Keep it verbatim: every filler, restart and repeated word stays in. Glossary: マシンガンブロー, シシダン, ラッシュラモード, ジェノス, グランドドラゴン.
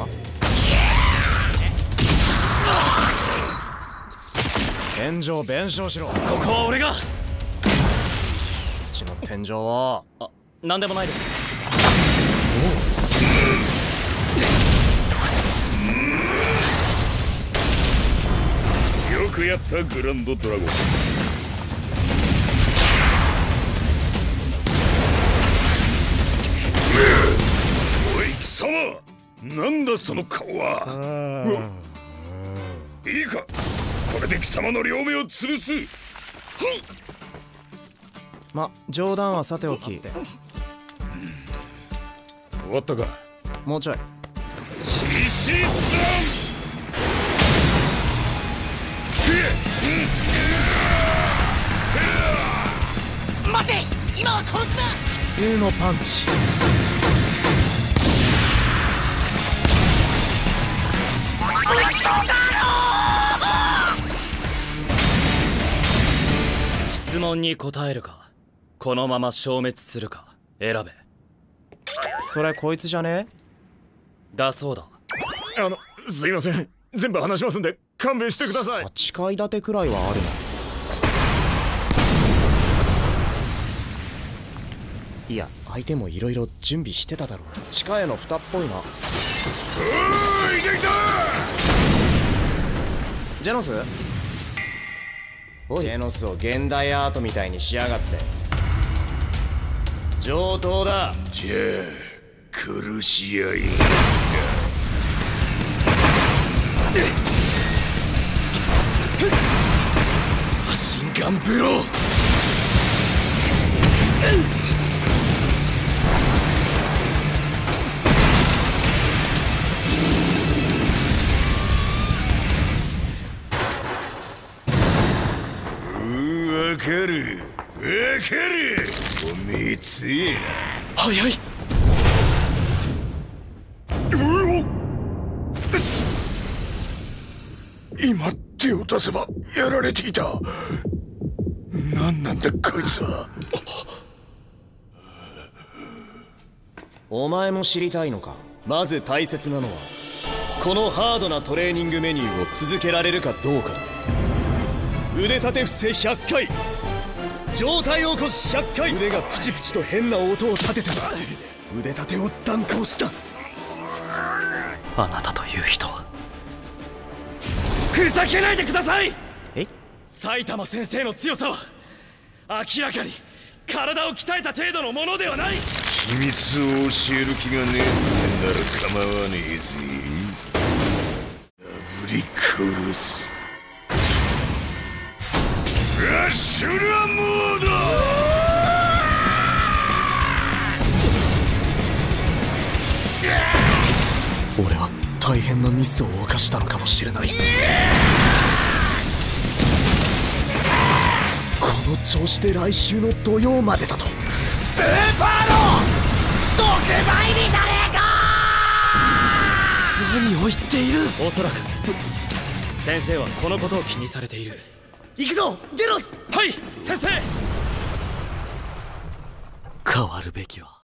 か。天井弁償しろ。ここは俺が。こっちの天井は。あ、なんでもないです。よくやったグランドドラゴン。貴様、なんだその顔は。いいか、これで貴様の両目を潰す。ま、冗談はさておき。終わったか。もうちょい。シシダン。待て、今は殺すな。普通のパンチ。嘘だろー。質問に答えるか、このまま消滅するか選べ。それこいつじゃねえ？だそうだ。あの、すいません、全部話しますんで勘弁してください。はちかい建てくらいはあるな。いや、相手もいろいろ準備してただろう。地下への蓋っぽいな。うー、いけいけ。ジェノス？ジェノスを現代アートみたいにしやがって。上等だ。じゃあ苦しやいいですか。マシンガンブロー。わかる、わかる。おめえ強えな。早い。今手を出せばやられていた。何なんだこいつは。お前も知りたいのか。まず大切なのはこのハードなトレーニングメニューを続けられるかどうかだ。腕立て伏せひゃっかい、上体起こしひゃっかい。腕がプチプチと変な音を立てたら腕立てを断行した。あなたという人はふざけないでください。え、埼玉先生の強さは明らかに体を鍛えた程度のものではない。秘密を教える気がねえってなら構わねえぜ。あぶり殺す。ラッシュラモード。俺は大変なミスを犯したのかもしれない。この調子で来週の土曜までだと。スーパーの毒売りじゃねえか。何を言っている。おそらく先生はこのことを気にされている。行くぞジェノス。はい先生。変わるべきは